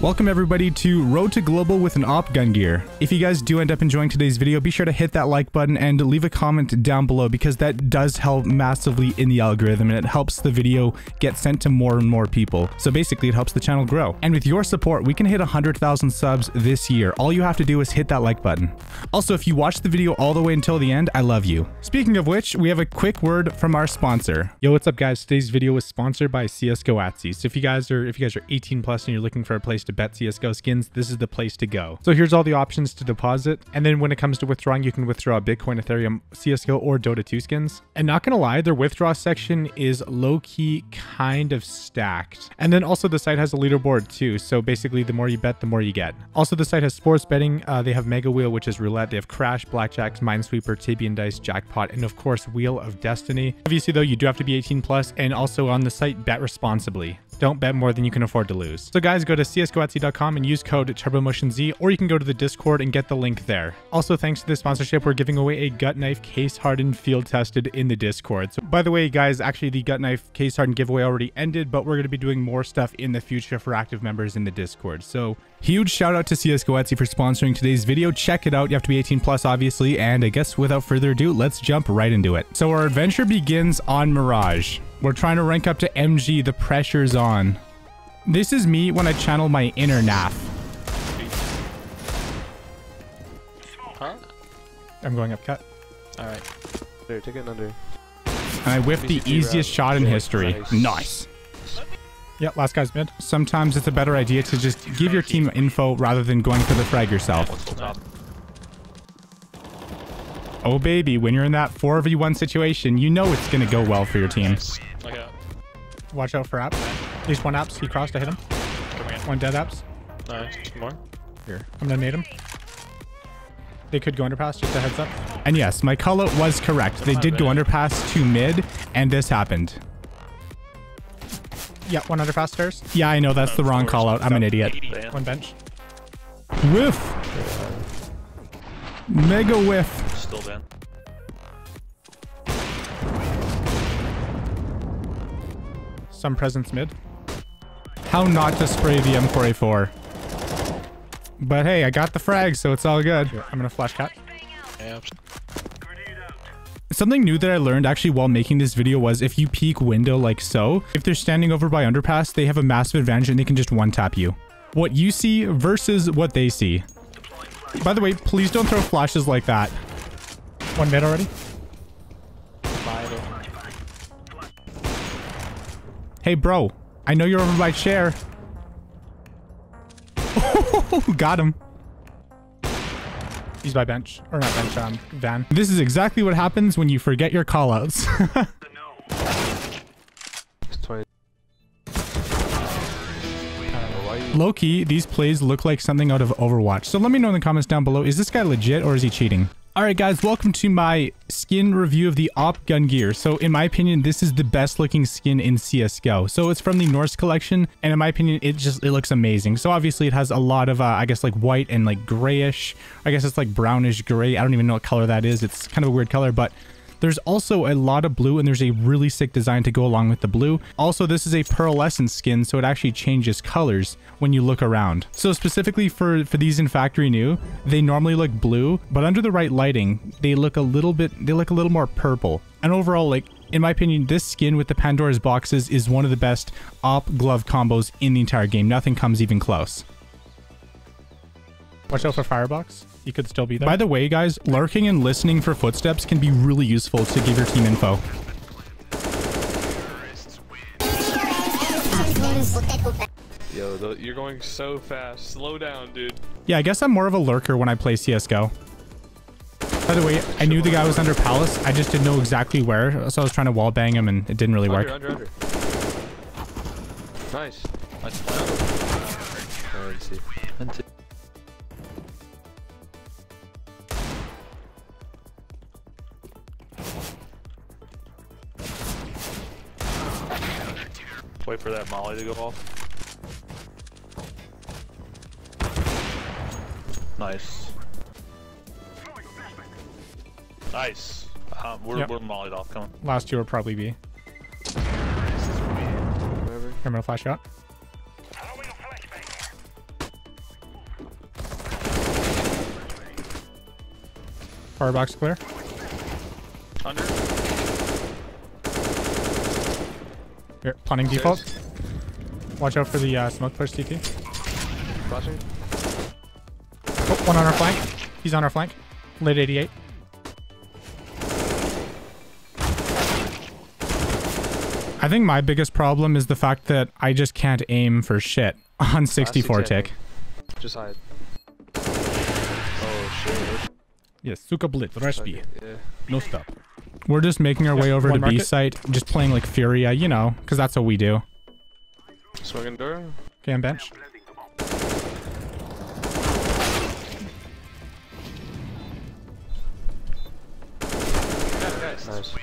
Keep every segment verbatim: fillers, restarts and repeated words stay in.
Welcome everybody to Road to Global with an A W P Gungnir. If you guys do end up enjoying today's video, be sure to hit that like button and leave a comment down below, because that does help massively in the algorithm and it helps the video get sent to more and more people. So basically it helps the channel grow. And with your support, we can hit one hundred thousand subs this year. All you have to do is hit that like button. Also, if you watch the video all the way until the end, I love you. Speaking of which, we have a quick word from our sponsor. Yo, what's up guys? Today's video is sponsored by CSGOATSY. So if you guys are, if you guys are eighteen plus and you're looking for a place to to bet C S G O skins, this is the place to go. So here's all the options to deposit, and then when it comes to withdrawing, you can withdraw Bitcoin, Ethereum, C S G O, or Dota two skins. And not gonna lie, their withdraw section is low-key kind of stacked. And then also the site has a leaderboard too, so basically the more you bet, the more you get. Also the site has sports betting, uh, they have Mega Wheel, which is roulette, they have Crash, Blackjacks, Minesweeper, Tibian Dice, Jackpot, and of course Wheel of Destiny. Obviously though, you do have to be eighteen plus, and also on the site, bet responsibly. Don't bet more than you can afford to lose. So guys, go to C S G O A T S Y dot com and use code TurboMotionZ, or you can go to the Discord and get the link there. Also, thanks to this sponsorship, we're giving away a gut knife case hardened field tested in the Discord. So by the way, guys, actually the gut knife case hardened giveaway already ended, but we're going to be doing more stuff in the future for active members in the Discord. So huge shout out to CSGOATSY for sponsoring today's video. Check it out. You have to be eighteen plus, obviously. And I guess without further ado, let's jump right into it. So our adventure begins on Mirage. We're trying to rank up to M G. The pressure's on. This is me when I channel my inner Naf. Huh? I'm going up cut. Alright. There, take it under. And I whiffed the easiest shot in history. Nice. nice. Yeah, last guy's mid. Sometimes it's a better idea to just give your team info rather than going for the frag yourself. Oh baby, when you're in that four v one situation, you know it's gonna go well for your team. Watch out for apps. At least one apps. He crossed, I hit him. One dead apps. Nice, two more. Here. I'm gonna nade him. They could go underpass, just a heads up. And yes, my call out was correct. They did go underpass to mid, and this happened. Yeah, one underpass stairs. Yeah, I know that's the wrong call out. I'm an idiot. One bench. Whiff. Mega whiff. Still down. Some presence mid. How not to spray the M four A four. But hey, I got the frag, so it's all good. I'm gonna flash cat. Yep. Something new that I learned actually while making this video was if you peek window like so, if they're standing over by underpass, they have a massive advantage and they can just one tap you. What you see versus what they see. By the way, please don't throw flashes like that. One mid already. Hey bro, I know you're over by chair. Got him. He's by bench, or not bench, um, van. This is exactly what happens when you forget your callouts. Low-key, these plays look like something out of Overwatch. So let me know in the comments down below, is this guy legit or is he cheating? Alright guys, welcome to my skin review of the A W P Gungnir. So in my opinion, this is the best looking skin in C S G O. So it's from the Norse collection, and in my opinion, it just, it looks amazing. So obviously it has a lot of, uh, I guess like white and like grayish. I guess it's like brownish gray. I don't even know what color that is. It's kind of a weird color, but there's also a lot of blue, and there's a really sick design to go along with the blue. Also, this is a pearlescent skin, so it actually changes colors when you look around. So specifically for, for these in factory new, they normally look blue, but under the right lighting, they look a little bit, they look a little more purple. And overall, like, in my opinion, this skin with the Pandora's boxes is one of the best A W P glove combos in the entire game. Nothing comes even close. Watch out for Firebox. You could still be there. By the way, guys, lurking and listening for footsteps can be really useful to give your team info. Yo, you're going so fast. Slow down, dude. Yeah, I guess I'm more of a lurker when I play C S G O. By the way, I knew the guy was under Palace. I just didn't know exactly where, so I was trying to wallbang him, and it didn't really work. Under, under, under. Nice. Nice plan. Wait for that molly to go off. Nice. Nice. Um, we're, yep. we're mollied off. Come on. Last two will probably be. This is weird. I'm gonna flash out. Firebox clear. Under. Here, punting There's. default. Watch out for the uh, smoke push T T. Flashing. Oh, one on our flank. He's on our flank. Late eighty-eight. I think my biggest problem is the fact that I just can't aim for shit on sixty-four tick. Just hide. Oh shit. Yes, suka blit, rashbi. Yeah. No stop. We're just making our yeah, way over to market. B site, just playing like Furia, you know, because that's what we do. Swinging door. Okay, I'm bench. Nice.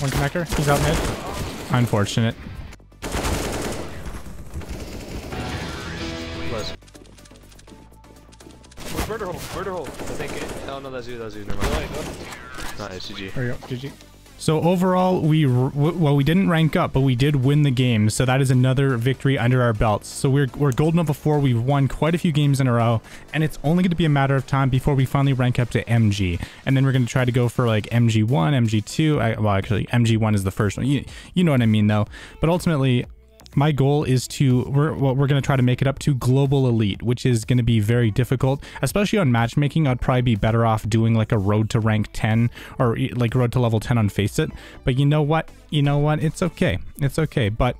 One connector, he's out mid. Unfortunate. Nice. Murder hole, murder hole. I think it. Oh no, that's you, that's you. Never mind. Nice, G G. There you go, G G. So overall, we, well, we didn't rank up, but we did win the game. So that is another victory under our belts. So we're, we're gold level four. We've won quite a few games in a row, and it's only going to be a matter of time before we finally rank up to M G. And then we're going to try to go for like M G one, M G two. I, well, actually, M G one is the first one. You, you know what I mean, though. But ultimately, my goal is to, we're, well, we're going to try to make it up to Global Elite, which is going to be very difficult, especially on matchmaking. I'd probably be better off doing like a road to rank ten or like road to level ten on Faceit. But you know what? You know what? It's okay. It's okay. But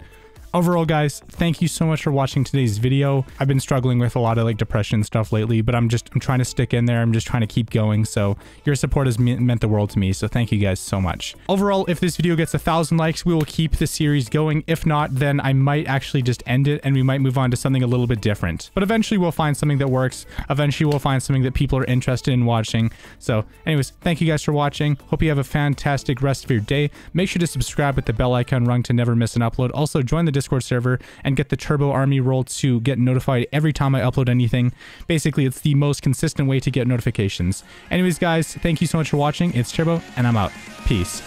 overall, guys, thank you so much for watching today's video. I've been struggling with a lot of like depression stuff lately, but I'm just, I'm trying to stick in there. I'm just trying to keep going. So your support has me meant the world to me. So thank you guys so much. Overall, if this video gets a thousand likes, we will keep the series going. If not, then I might actually just end it and we might move on to something a little bit different, but eventually we'll find something that works. Eventually we'll find something that people are interested in watching. So anyways, thank you guys for watching. Hope you have a fantastic rest of your day. Make sure to subscribe with the bell icon rung to never miss an upload. Also join the Discord Discord server and get the Turbo Army role to get notified every time I upload anything. Basically, it's the most consistent way to get notifications. Anyways, guys, thank you so much for watching. It's Turbo, and I'm out. Peace.